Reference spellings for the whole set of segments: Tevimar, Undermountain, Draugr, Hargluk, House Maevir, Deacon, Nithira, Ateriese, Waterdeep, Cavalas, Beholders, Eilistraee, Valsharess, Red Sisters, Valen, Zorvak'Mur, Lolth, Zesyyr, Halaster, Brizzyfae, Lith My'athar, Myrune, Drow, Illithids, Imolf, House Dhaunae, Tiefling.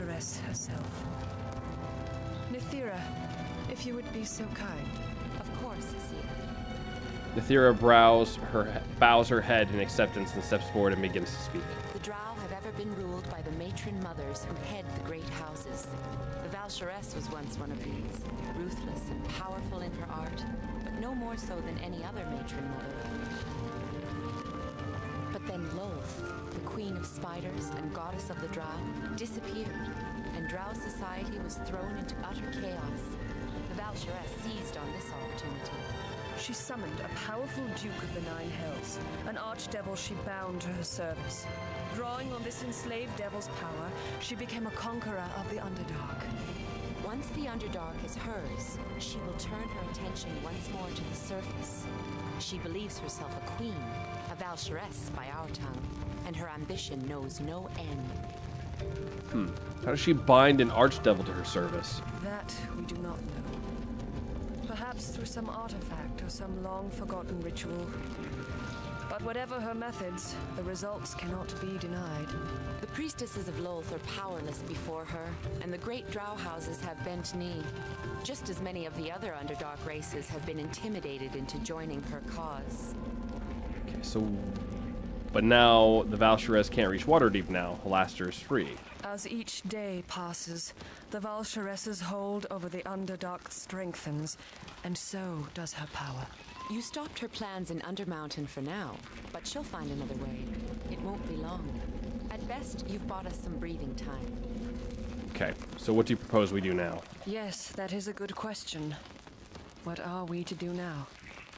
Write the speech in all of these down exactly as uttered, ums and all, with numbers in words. Valsharess herself. Nithira, if you would be so kind. Of course, Zesyyr. Nithira brows her, bows her head in acceptance and steps forward and begins to speak. The Drow have ever been ruled by the matron mothers who head the great houses. The Valsharess was once one of these, ruthless and powerful in her art, but no more so than any other matron mother. But then Lolth, the queen of spiders and goddess of the Drow, disappeared, and Drow society was thrown into utter chaos. The Valsharess seized on this opportunity. She summoned a powerful duke of the Nine Hells, an archdevil she bound to her service. Drawing on this enslaved devil's power, she became a conqueror of the Underdark. Once the Underdark is hers, she will turn her attention once more to the surface. She believes herself a queen, a Valsharess by our tongue, and her ambition knows no end. Hmm. How does she bind an archdevil to her service? That we do not know. Perhaps through some artifact or some long-forgotten ritual. But whatever her methods, the results cannot be denied. The priestesses of Lolth are powerless before her, and the great Drow houses have bent knee. Just as many of the other Underdark races have been intimidated into joining her cause. Okay, so... But now, the Valsharess can't reach Waterdeep now. Halaster is free. As each day passes, the Valsharess's hold over the Underdark strengthens, and so does her power. You stopped her plans in Undermountain for now, but she'll find another way. It won't be long. At best, you've bought us some breathing time. Okay, so what do you propose we do now? Yes, that is a good question. What are we to do now?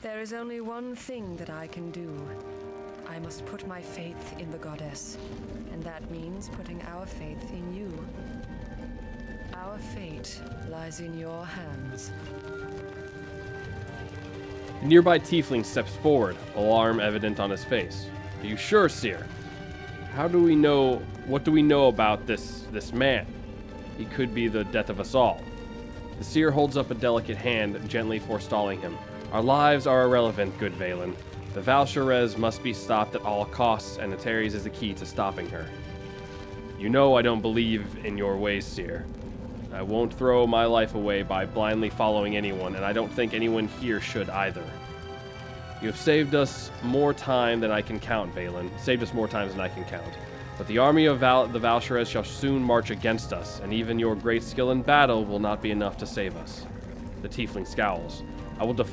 There is only one thing that I can do. I must put my faith in the goddess, and that means putting our faith in you. Our fate lies in your hands. The nearby tiefling steps forward, alarm evident on his face. Are you sure, Seer? How do we know, what do we know about this, this man? He could be the death of us all. The Seer holds up a delicate hand, gently forestalling him. Our lives are irrelevant, good Valen. The Valsharess must be stopped at all costs, and Ateriese is the key to stopping her. You know I don't believe in your ways, Seer. I won't throw my life away by blindly following anyone, and I don't think anyone here should either. You have saved us more time than I can count, Valen. Saved us more times than I can count. But the army of Val the Valsharess shall soon march against us, and even your great skill in battle will not be enough to save us. The tiefling scowls. I will def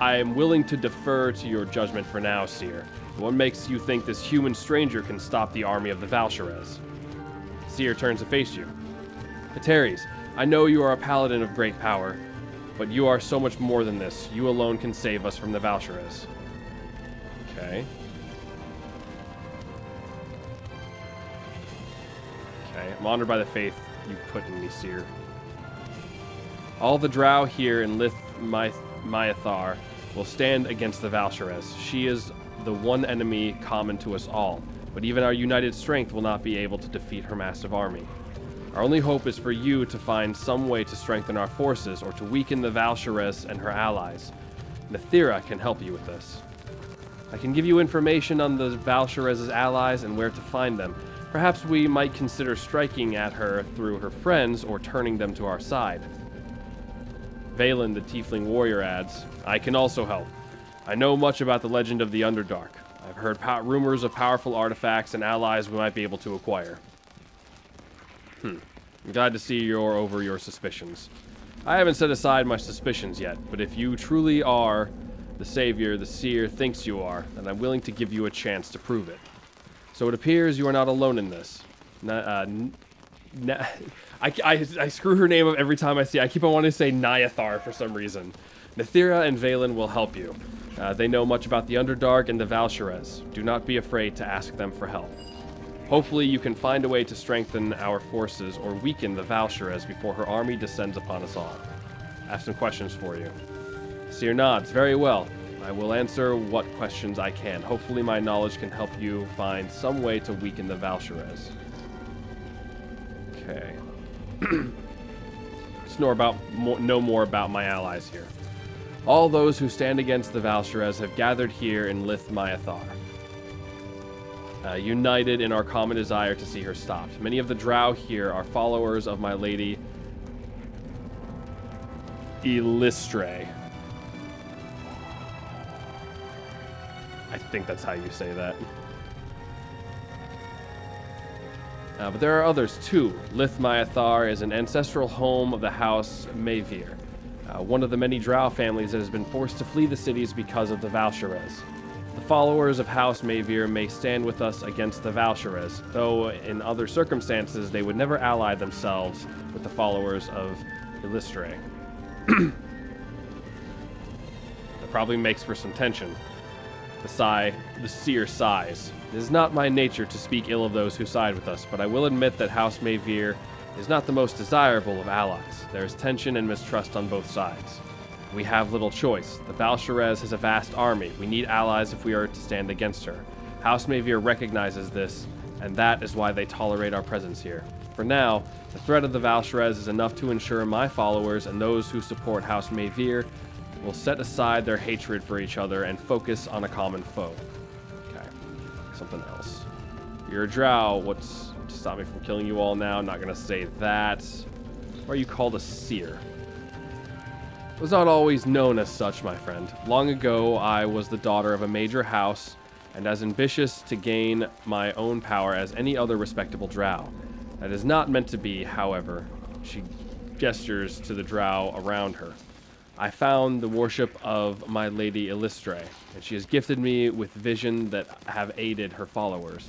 I am willing to defer to your judgment for now, Seer. What makes you think this human stranger can stop the army of the Valsharess? Seer turns to face you. Ateriese, I know you are a paladin of great power, but you are so much more than this. You alone can save us from the Valsharess. Okay. Okay, I'm honored by the faith you put in me, Seer. All the Drow here in Lith My'athar will stand against the Valsharess. She is the one enemy common to us all, but even our united strength will not be able to defeat her massive army. Our only hope is for you to find some way to strengthen our forces or to weaken the Valsharess and her allies. Nithira can help you with this. I can give you information on the Valsharess's allies and where to find them. Perhaps we might consider striking at her through her friends or turning them to our side. Valen, the tiefling warrior, adds, I can also help. I know much about the legend of the Underdark. I've heard po- rumors of powerful artifacts and allies we might be able to acquire. Hmm. I'm glad to see you're over your suspicions. I haven't set aside my suspicions yet, but if you truly are the savior the Seer thinks you are, then I'm willing to give you a chance to prove it. So it appears you are not alone in this. Na uh, na I, I, I screw her name up every time I see it. I keep on wanting to say Nyathar for some reason. Nithira and Valen will help you. Uh, they know much about the Underdark and the Valsharess. Do not be afraid to ask them for help. Hopefully you can find a way to strengthen our forces or weaken the Valsharess before her army descends upon us all. I have some questions for you. Seer nods. Very well. I will answer what questions I can. Hopefully my knowledge can help you find some way to weaken the Valsharess. Okay. Snore about more, know more about my allies here. All those who stand against the Valsharess have gathered here in Lith My'athar. uh, united in our common desire to see her stopped. Many of the drow here are followers of my lady Eilistraee. I think that's how you say that. Uh, but there are others too. Lith My'athar is an ancestral home of the House Maevir, uh, one of the many drow families that has been forced to flee the cities because of the Valsharess. The followers of House Maevir may stand with us against the Valsharess, though in other circumstances they would never ally themselves with the followers of Eilistraee. That probably makes for some tension. The sigh, the seer sighs. It is not my nature to speak ill of those who side with us, but I will admit that House Maevir is not the most desirable of allies. There is tension and mistrust on both sides. We have little choice. The Valsharess has a vast army. We need allies if we are to stand against her. House Maevir recognizes this, and that is why they tolerate our presence here. For now, the threat of the Valsharess is enough to ensure my followers and those who support House Maevir will set aside their hatred for each other and focus on a common foe. Something else. You're a drow. What's to stop me from killing you all now? I'm not going to say that. Or are you called a seer? I was not always known as such, my friend. Long ago, I was the daughter of a major house and as ambitious to gain my own power as any other respectable drow. That is not meant to be, however. She gestures to the drow around her. I found the worship of my lady Eilistraee, and she has gifted me with vision that have aided her followers.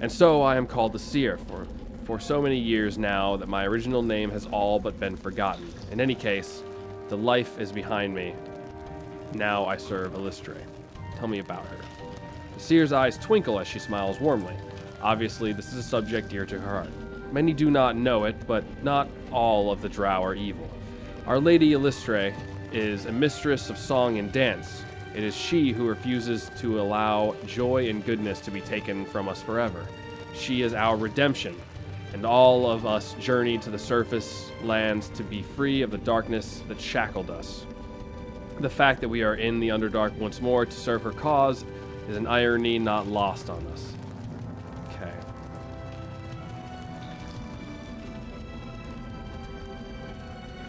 And so I am called the Seer for, for so many years now that my original name has all but been forgotten. In any case, the life is behind me. Now I serve Eilistraee. Tell me about her. The Seer's eyes twinkle as she smiles warmly. Obviously, this is a subject dear to her heart. Many do not know it, but not all of the drow are evil. Our Lady Eilistraee is a mistress of song and dance. It is she who refuses to allow joy and goodness to be taken from us forever. She is our redemption, and all of us journey to the surface lands to be free of the darkness that shackled us. The fact that we are in the Underdark once more to serve her cause is an irony not lost on us. Okay.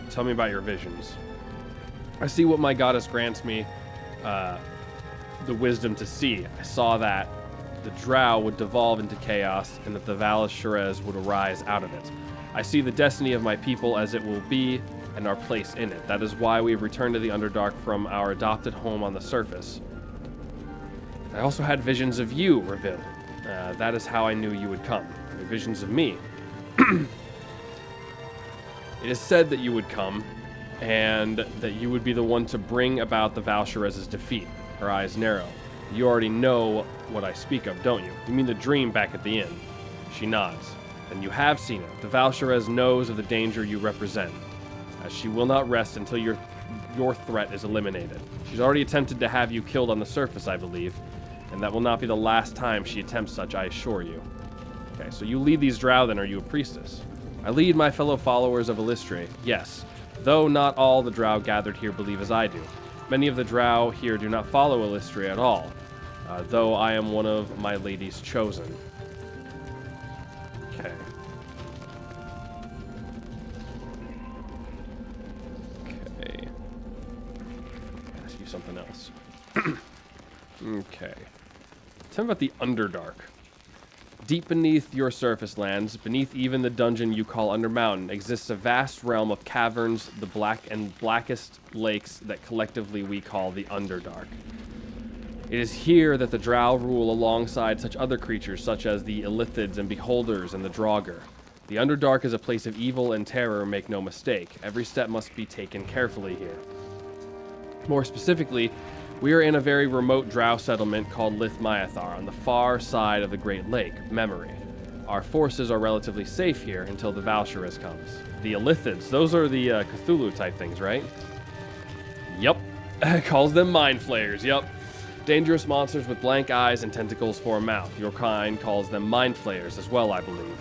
Tell me about your visions. I see what my goddess grants me, uh, the wisdom to see. I saw that the drow would devolve into chaos and that the Valsharess would arise out of it. I see the destiny of my people as it will be and our place in it. That is why we have returned to the Underdark from our adopted home on the surface. I also had visions of you, Reveal. Uh, that is how I knew you would come. The visions of me. It is said that you would come, and that you would be the one to bring about the Valsharess's defeat. Her eyes narrow. You already know what I speak of, don't you? You mean the dream back at the inn. She nods. And you have seen it. The Valsharess knows of the danger you represent, as she will not rest until your, your threat is eliminated. She's already attempted to have you killed on the surface, I believe, and that will not be the last time she attempts such, I assure you. Okay, so you lead these drow, then. Are you a priestess? I lead my fellow followers of Eilistraee, yes, though not all the drow gathered here believe as I do. Many of the drow here do not follow Eilistraee at all, uh, though I am one of my lady's chosen. Okay. Okay. Ask you something else. Okay. Tell me about the Underdark. Deep beneath your surface lands, beneath even the dungeon you call Undermountain, exists a vast realm of caverns, the black and blackest lakes that collectively we call the Underdark. It is here that the drow rule alongside such other creatures such as the Illithids and Beholders and the Draugr. The Underdark is a place of evil and terror, make no mistake. Every step must be taken carefully here. More specifically, we are in a very remote drow settlement called Lith My'athar on the far side of the Great Lake, Memory. Our forces are relatively safe here until the Valsharess comes. The Illithids, those are the uh, Cthulhu-type things, right? Yep. Calls them mind flayers, yep. Dangerous monsters with blank eyes and tentacles for a mouth. Your kind calls them mind flayers as well, I believe.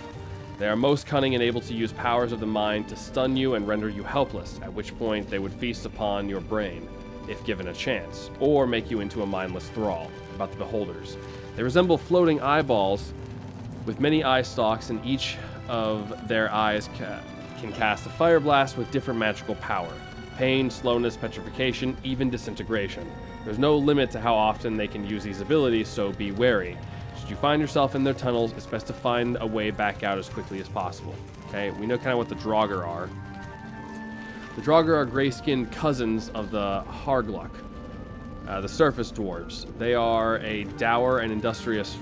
They are most cunning and able to use powers of the mind to stun you and render you helpless, at which point they would feast upon your brain, if given a chance, or make you into a mindless thrall. About the Beholders. They resemble floating eyeballs with many eye stalks, and each of their eyes ca can cast a fire blast with different magical power. Pain, slowness, petrification, even disintegration. There's no limit to how often they can use these abilities, so be wary. Should you find yourself in their tunnels, it's best to find a way back out as quickly as possible. Okay, we know kind of what the Draugr are. The Draugr are gray-skinned cousins of the Hargluk, uh, the surface dwarves. They are a dour and industrious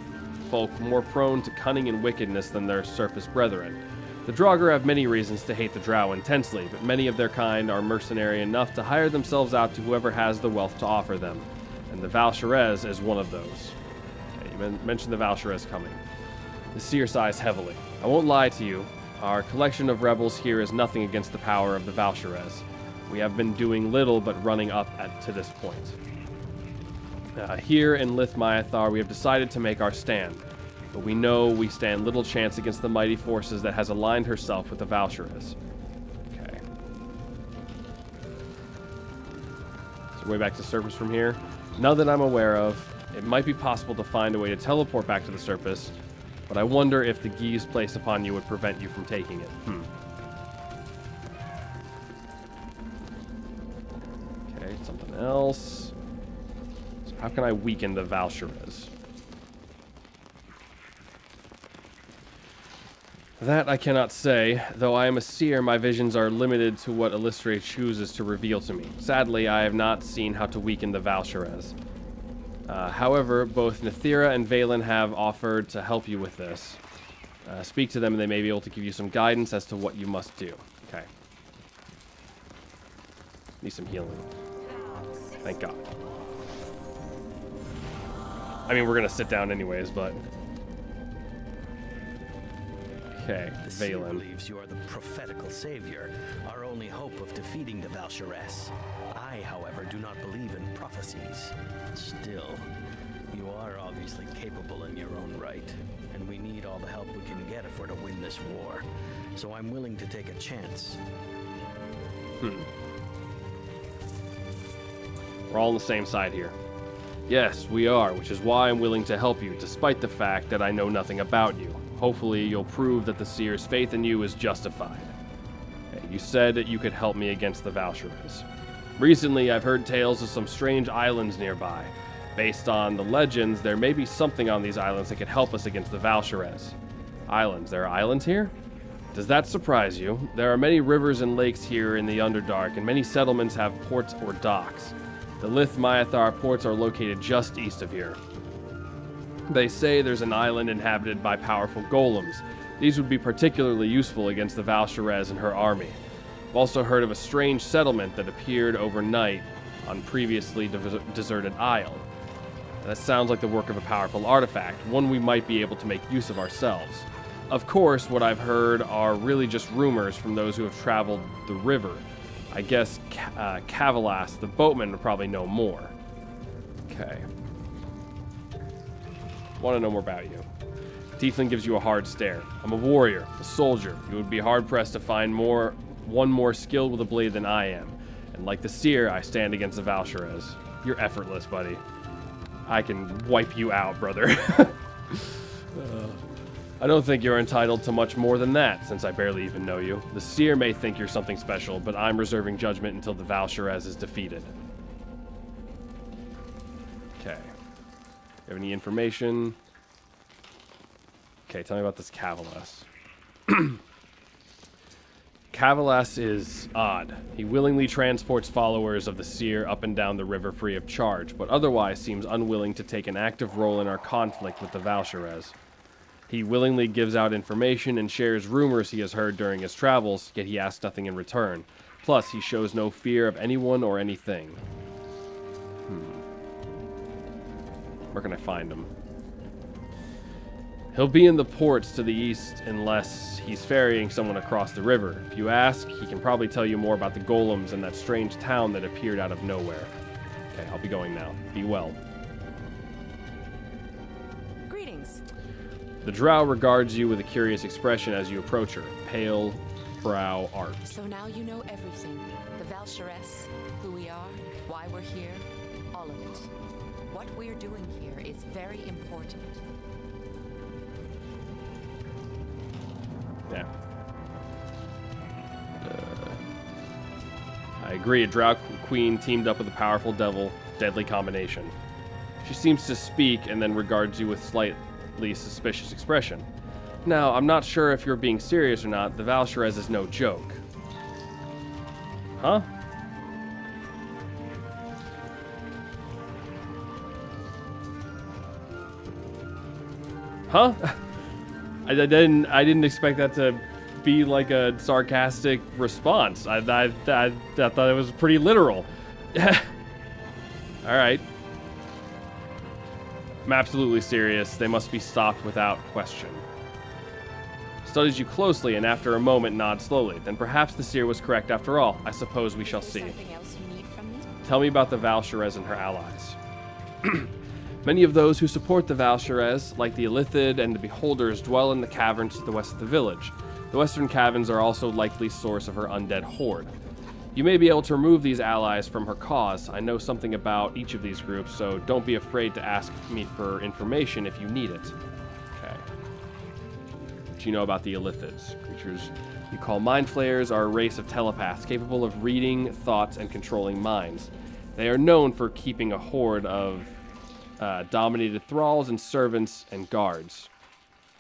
folk more prone to cunning and wickedness than their surface brethren. The Draugr have many reasons to hate the Drow intensely, but many of their kind are mercenary enough to hire themselves out to whoever has the wealth to offer them, and the Valsharess is one of those. Okay, you men mentioned the Valsharess coming. The seer sighs heavily. I won't lie to you. Our collection of rebels here is nothing against the power of the Valsharess. We have been doing little but running up at, to this point. Uh, here in Lith My'athar, we have decided to make our stand, but we know we stand little chance against the mighty forces that has aligned herself with the Valsharess. Okay. So way back to Surface from here. None that I'm aware of. It might be possible to find a way to teleport back to the Surface, but I wonder if the guise placed upon you would prevent you from taking it. Hmm. Okay, something else. So how can I weaken the Valsharess? That I cannot say. Though I am a seer, my visions are limited to what Eilistraee chooses to reveal to me. Sadly, I have not seen how to weaken the Valsharess. Uh, however, both Nithira and Valen have offered to help you with this. Uh, speak to them and they may be able to give you some guidance as to what you must do. Okay. Need some healing. Thank God. I mean, we're going to sit down anyways, but... Okay, Valen. She believes you are the prophetical savior, our only hope of defeating the Valsharess. I, however, do not believe in prophecies. Still, you are obviously capable in your own right, and we need all the help we can get if we're to win this war. So I'm willing to take a chance. Hmm. We're all on the same side here. Yes, we are, which is why I'm willing to help you, despite the fact that I know nothing about you. Hopefully, you'll prove that the Seer's faith in you is justified. You said that you could help me against the Valsharess. Recently, I've heard tales of some strange islands nearby. Based on the legends, there may be something on these islands that could help us against the Valsharess. Islands? There are islands here? Does that surprise you? There are many rivers and lakes here in the Underdark, and many settlements have ports or docks. The Lith My'athar ports are located just east of here. They say there's an island inhabited by powerful golems. These would be particularly useful against the Valsharess and her army. I've also heard of a strange settlement that appeared overnight on previously de deserted isle. That sounds like the work of a powerful artifact, one we might be able to make use of ourselves. Of course, what I've heard are really just rumors from those who have traveled the river. I guess uh, Cavalas, the boatman, would probably know more. Okay. Want to know more about you. Tiefling gives you a hard stare. I'm a warrior, a soldier. You would be hard-pressed to find more... one more skilled with a blade than I am. And like the seer, I stand against the Valsharess. You're effortless, buddy. I can wipe you out, brother. uh, I don't think you're entitled to much more than that, since I barely even know you. The seer may think you're something special, but I'm reserving judgment until the Valsharess is defeated. Okay. You have any information? Okay, tell me about this Cavalas. Cavalas is odd. He willingly transports followers of the seer up and down the river free of charge, but otherwise seems unwilling to take an active role in our conflict with the Valsharess. He willingly gives out information and shares rumors he has heard during his travels, yet he asks nothing in return. Plus, he shows no fear of anyone or anything. Hmm. Where can I find him? He'll be in the ports to the east unless he's ferrying someone across the river. If you ask, he can probably tell you more about the golems and that strange town that appeared out of nowhere. Okay, I'll be going now. Be well. Greetings. The Drow regards you with a curious expression as you approach her. Pale brow arched. So now you know everything. The Valsharess, who we are, why we're here, all of it. What we're doing here is very important. Yeah. Uh, I agree. A Drow Queen teamed up with a powerful devil. Deadly combination. She seems to speak and then regards you with slightly suspicious expression. Now, I'm not sure if you're being serious or not. The Valsharess is no joke. Huh? Huh? I, I didn't. I didn't expect that to be like a sarcastic response. I, I, I, I thought it was pretty literal. All right. I'm absolutely serious. They must be stopped without question. Studies you closely, and after a moment nods slowly. Then perhaps the seer was correct after all. I suppose we shall see. Else you need from this? Tell me about the Valsharess and her allies. Many of those who support the Valsharess, like the Illithid and the Beholders, dwell in the caverns to the west of the village. The western caverns are also likely source of her undead horde. You may be able to remove these allies from her cause. I know something about each of these groups, so don't be afraid to ask me for information if you need it. Okay. What you know about the Illithids? Creatures you call mind flayers are a race of telepaths capable of reading thoughts and controlling minds. They are known for keeping a horde of Uh, dominated thralls and servants and guards.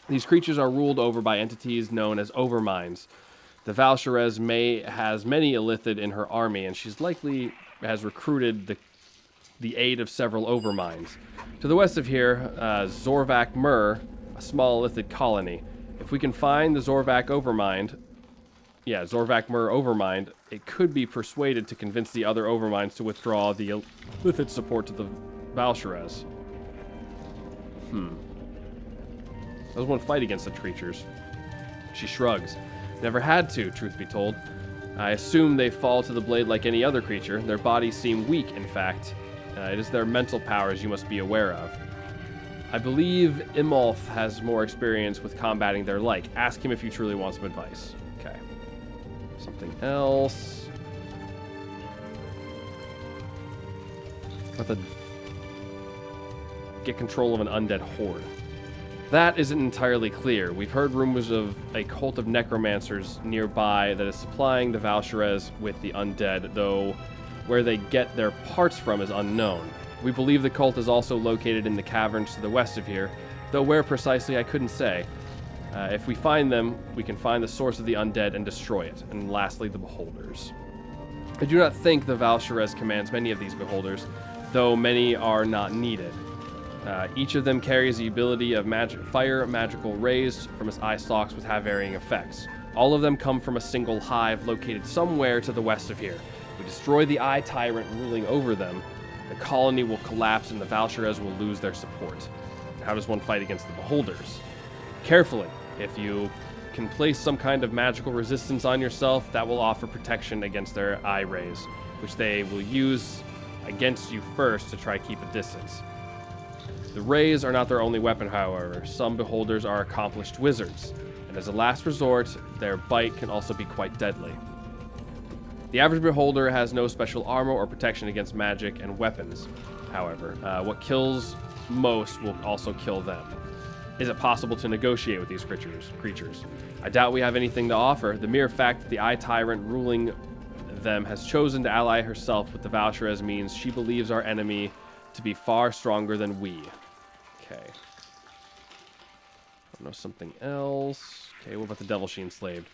These creatures are ruled over by entities known as overminds. The Valsharess may has many Illithid in her army, and she's likely has recruited the the aid of several overminds. To the west of here, uh, Zorvak'Mur, a small Illithid colony. If we can find the Zorvak overmind, yeah, Zorvak'Mur overmind, it could be persuaded to convince the other overminds to withdraw the Illithid support to the Valsharess. Hmm. Those won't fight against the creatures. She shrugs. Never had to, truth be told. I assume they fall to the blade like any other creature. Their bodies seem weak, in fact. Uh, it is their mental powers you must be aware of. I believe Imolf has more experience with combating their like. Ask him if you truly want some advice. Okay. Something else. What the... Get control of an undead horde. That isn't entirely clear. We've heard rumors of a cult of necromancers nearby that is supplying the Valsharess with the undead, though where they get their parts from is unknown. We believe the cult is also located in the caverns to the west of here, though where precisely I couldn't say. Uh, if we find them, we can find the source of the undead and destroy it. And lastly, the Beholders. I do not think the Valsharess commands many of these Beholders, though many are not needed. Uh, each of them carries the ability of magic fire, magical rays from its eye stalks with varying effects. All of them come from a single hive located somewhere to the west of here. If we destroy the eye tyrant ruling over them, the colony will collapse and the Valsharess will lose their support. How does one fight against the Beholders? Carefully. If you can place some kind of magical resistance on yourself, that will offer protection against their eye rays, which they will use against you first to try to keep a distance. The rays are not their only weapon, however. Some Beholders are accomplished wizards, and as a last resort, their bite can also be quite deadly. The average Beholder has no special armor or protection against magic and weapons, however. Uh, what kills most will also kill them. Is it possible to negotiate with these creatures? creatures? I doubt we have anything to offer. The mere fact that the Eye Tyrant ruling them has chosen to ally herself with the Valsharess means she believes our enemy to be far stronger than we. Okay. I don't know something else. Okay, what about the devil she enslaved?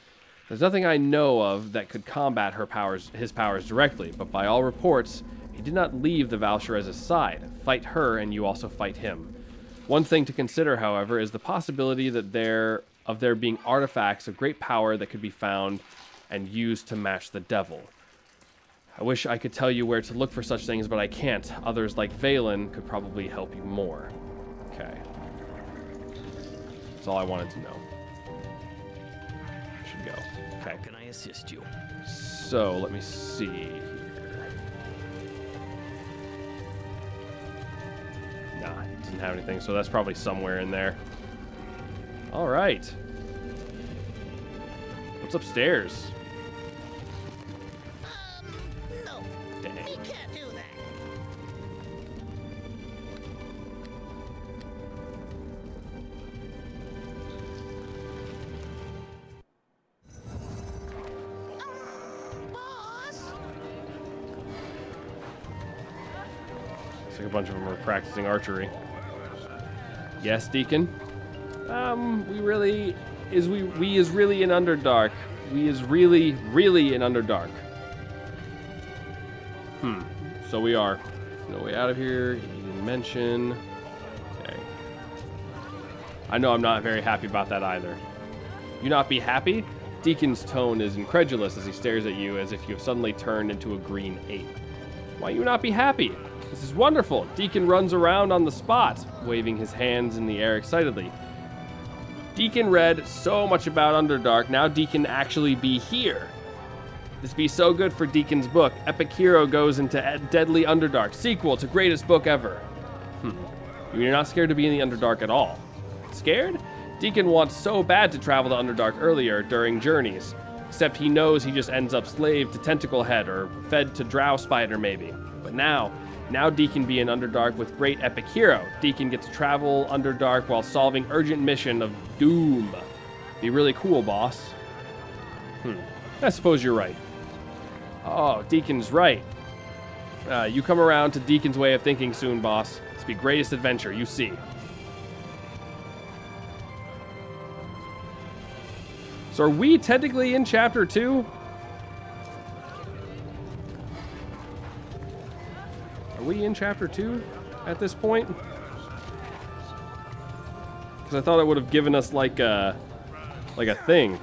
There's nothing I know of that could combat her powers, his powers directly, but by all reports, he did not leave the Valsharess's side. Fight her, and you also fight him. One thing to consider, however, is the possibility that there of there being artifacts of great power that could be found and used to match the devil. I wish I could tell you where to look for such things, but I can't. Others like Valen could probably help you more. Okay. That's all I wanted to know. I should go. Okay. How can I assist you? So, let me see here. Nah, it doesn't have anything, so that's probably somewhere in there. All right. What's upstairs? Looks like a bunch of them are practicing archery. Yes, Deacon? Um, we really... is we we is really in Underdark. We is really, really in Underdark. Hmm. So we are. No way out of here. You didn't mention... Okay. I know I'm not very happy about that either. You not be happy? Deacon's tone is incredulous as he stares at you as if you have suddenly turned into a green ape. Why you not be happy? This is wonderful. Deacon runs around on the spot, waving his hands in the air excitedly. Deacon read so much about Underdark, now Deacon actually be here. This be so good for Deacon's book. Epic Hero Goes into Deadly Underdark, sequel to greatest book ever. Hmm. You're not scared to be in the Underdark at all. Scared? Deacon wants so bad to travel to Underdark earlier during journeys, except he knows he just ends up slave to Tentaclehead or fed to Drow Spider maybe. But now, now Deacon be in Underdark with great epic hero. Deacon gets to travel Underdark while solving urgent mission of doom. Be really cool, boss. Hmm, I suppose you're right. Oh, Deacon's right. Uh, you come around to Deacon's way of thinking soon, boss. It's be greatest adventure, you see. So are we technically in chapter two? Are we in chapter two at this point? Because I thought it would have given us like a, like a thing.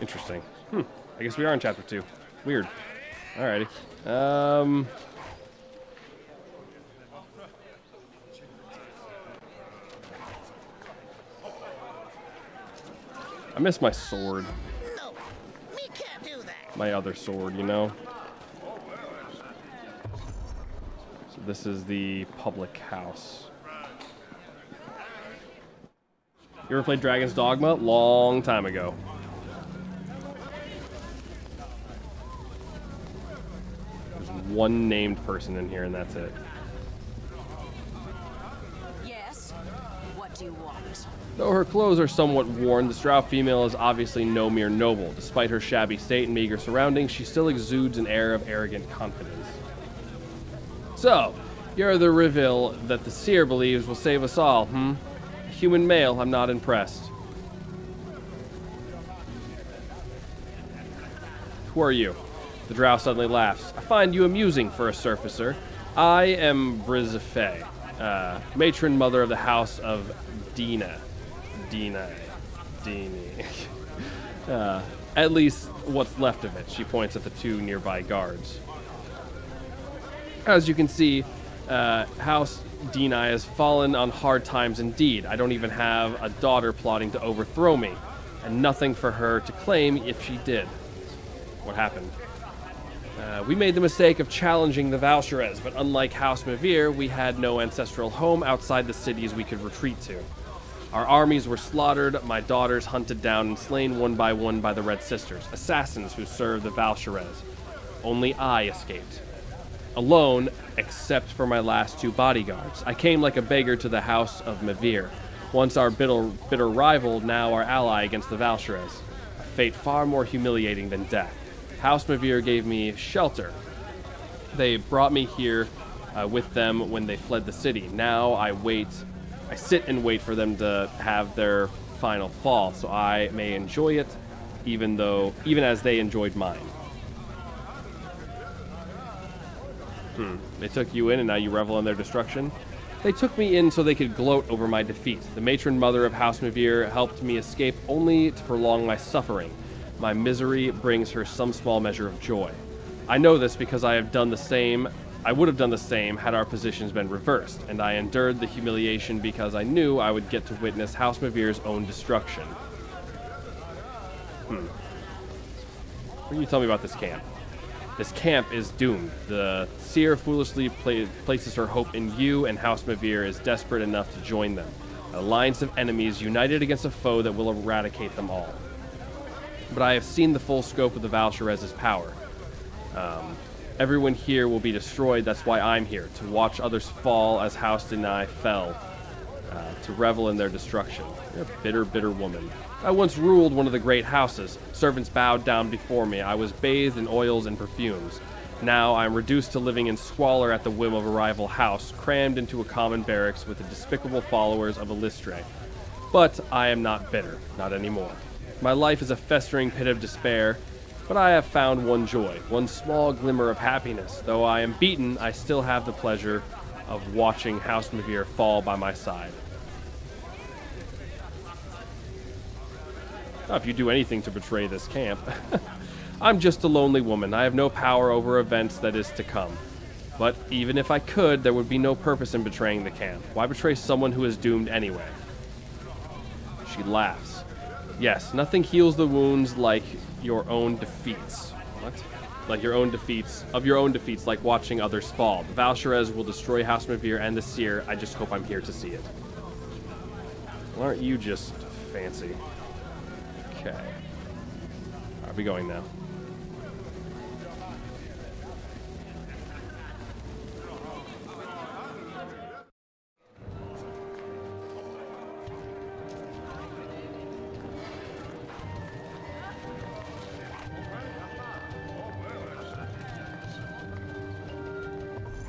Interesting. Hmm. I guess we are in chapter two. Weird. Alrighty. Um. I miss my sword. No, we can't do that. My other sword, you know. So this is the public house. You ever played Dragon's Dogma? Long time ago. One named person in here, and that's it. Yes. What do you want? Though her clothes are somewhat worn, the Drow female is obviously no mere noble. Despite her shabby state and meager surroundings, she still exudes an air of arrogant confidence. So, you're the reveal that the seer believes will save us all, hmm? A human male, I'm not impressed. Who are you? The drow suddenly laughs. I find you amusing for a surfacer. I am Brizzyfae, uh, matron mother of the house of Dina. Dina. Dini. uh, at least what's left of it. She points at the two nearby guards. As you can see, uh, House Dhaunae has fallen on hard times indeed. I don't even have a daughter plotting to overthrow me, and nothing for her to claim if she did. What happened? Uh, we made the mistake of challenging the Valsharess, but unlike House Maevir, we had no ancestral home outside the cities we could retreat to. Our armies were slaughtered, my daughters hunted down and slain one by one by the Red Sisters, assassins who served the Valsharess. Only I escaped. Alone, except for my last two bodyguards. I came like a beggar to the House of Maevir, once our bitter, bitter rival, now our ally against the Valsharess. A fate far more humiliating than death. House Maevir gave me shelter. They brought me here uh, with them when they fled the city. Now I wait, I sit and wait for them to have their final fall, so I may enjoy it, even though, even as they enjoyed mine. Hmm. They took you in, and now you revel in their destruction. They took me in so they could gloat over my defeat. The matron mother of House Maevir helped me escape only to prolong my suffering. My misery brings her some small measure of joy. I know this because I have done the same. I would have done the same had our positions been reversed, and I endured the humiliation because I knew I would get to witness House Maevir's own destruction. Hmm. What can you tell me about this camp? This camp is doomed. The seer foolishly pla places her hope in you, and House Maevir is desperate enough to join them. An alliance of enemies united against a foe that will eradicate them all. But I have seen the full scope of the Valsharess's power. Um, everyone here will be destroyed. That's why I'm here, to watch others fall as House Dhaunae fell, uh, to revel in their destruction. You're a bitter, bitter woman. I once ruled one of the great houses. Servants bowed down before me. I was bathed in oils and perfumes. Now I am reduced to living in squalor at the whim of a rival house, crammed into a common barracks with the despicable followers of Eilistraee. But I am not bitter, not anymore. My life is a festering pit of despair, but I have found one joy, one small glimmer of happiness. Though I am beaten, I still have the pleasure of watching House Maevir fall by my side. Not if you do anything to betray this camp. I'm just a lonely woman. I have no power over events that is to come. But even if I could, there would be no purpose in betraying the camp. Why betray someone who is doomed anyway? She laughs. Yes, nothing heals the wounds like your own defeats. What? Like your own defeats, of your own defeats, like watching others fall. The Valsharess will destroy House Maevir and the Seer. I just hope I'm here to see it. Well, aren't you just fancy? Okay. Are we going now?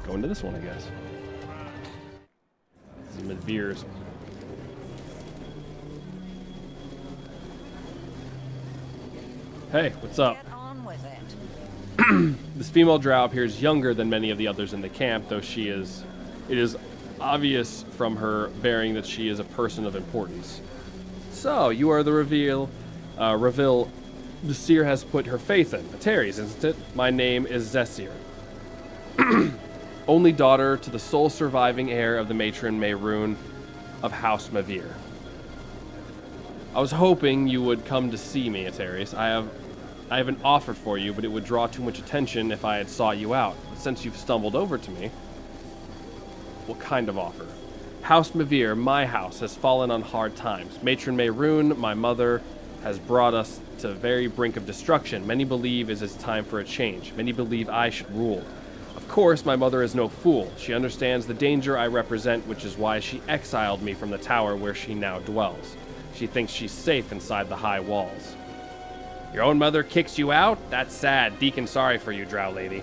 Going to this one, I guess. This is Maevir's. Hey, what's up? Get on with it. This female drow appears younger than many of the others in the camp, though she is... It is obvious from her bearing that she is a person of importance. So, you are the reveal... Uh, reveal... The Seer has put her faith in. Ateriese, isn't it? My name is Zesyyr. Only daughter to the sole surviving heir of the matron Myrune of House Maevir. I was hoping you would come to see me, Ateriese. I have... I have an offer for you, but it would draw too much attention if I had sought you out. But since you've stumbled over to me, what kind of offer? House Maevir, my house, has fallen on hard times. Matron Myrune, my mother, has brought us to the very brink of destruction. Many believe it is time for a change. Many believe I should rule. Of course, my mother is no fool. She understands the danger I represent, which is why she exiled me from the tower where she now dwells. She thinks she's safe inside the high walls. Your own mother kicks you out? That's sad. Deacon, sorry for you, drow lady.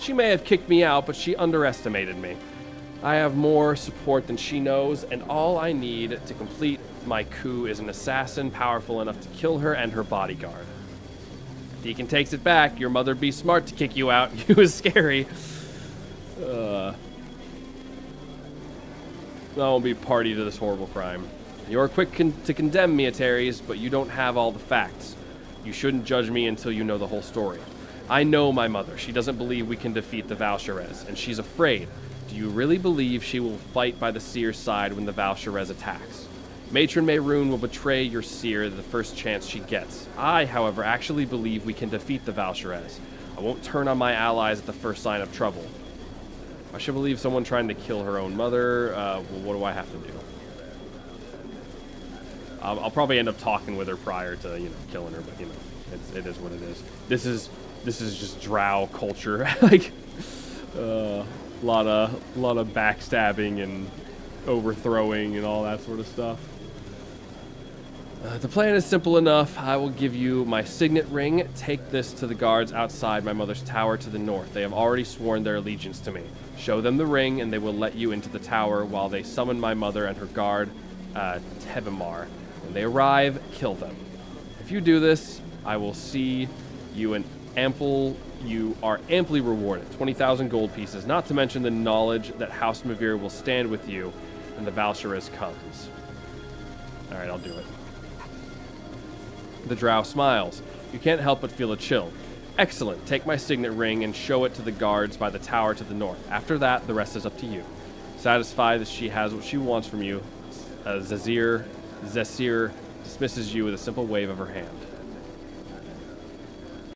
She may have kicked me out, but she underestimated me. I have more support than she knows, and all I need to complete my coup is an assassin powerful enough to kill her and her bodyguard. Deacon takes it back. Your mother be smart to kick you out. You is scary. Uh, I won't be party to this horrible crime. You're quick con to condemn me, Ateriese, but you don't have all the facts. You shouldn't judge me until you know the whole story. I know my mother. She doesn't believe we can defeat the Valsharess, and she's afraid. Do you really believe she will fight by the Seer's side when the Valsharess attacks? Matron Myrune will betray your Seer the first chance she gets. I, however, actually believe we can defeat the Valsharess. I won't turn on my allies at the first sign of trouble. I should believe someone trying to kill her own mother. Uh, well, what do I have to do? I'll probably end up talking with her prior to, you know, killing her, but, you know, it's, it is what it is. This is this is just drow culture. Like, a uh, lot of lot of backstabbing and overthrowing and all that sort of stuff. Uh, the plan is simple enough. I will give you my signet ring. Take this to the guards outside my mother's tower to the north. They have already sworn their allegiance to me. Show them the ring, and they will let you into the tower while they summon my mother and her guard, uh, Tevimar. When they arrive, kill them. If you do this, I will see you an ample, you are amply rewarded. twenty thousand gold pieces, not to mention the knowledge that House Maevir will stand with you when the Valsharess comes. All right, I'll do it. The drow smiles. You can't help but feel a chill. Excellent. Take my signet ring and show it to the guards by the tower to the north. After that, the rest is up to you. Satisfied that she has what she wants from you, uh, Zesyyr Zesyyr dismisses you with a simple wave of her hand.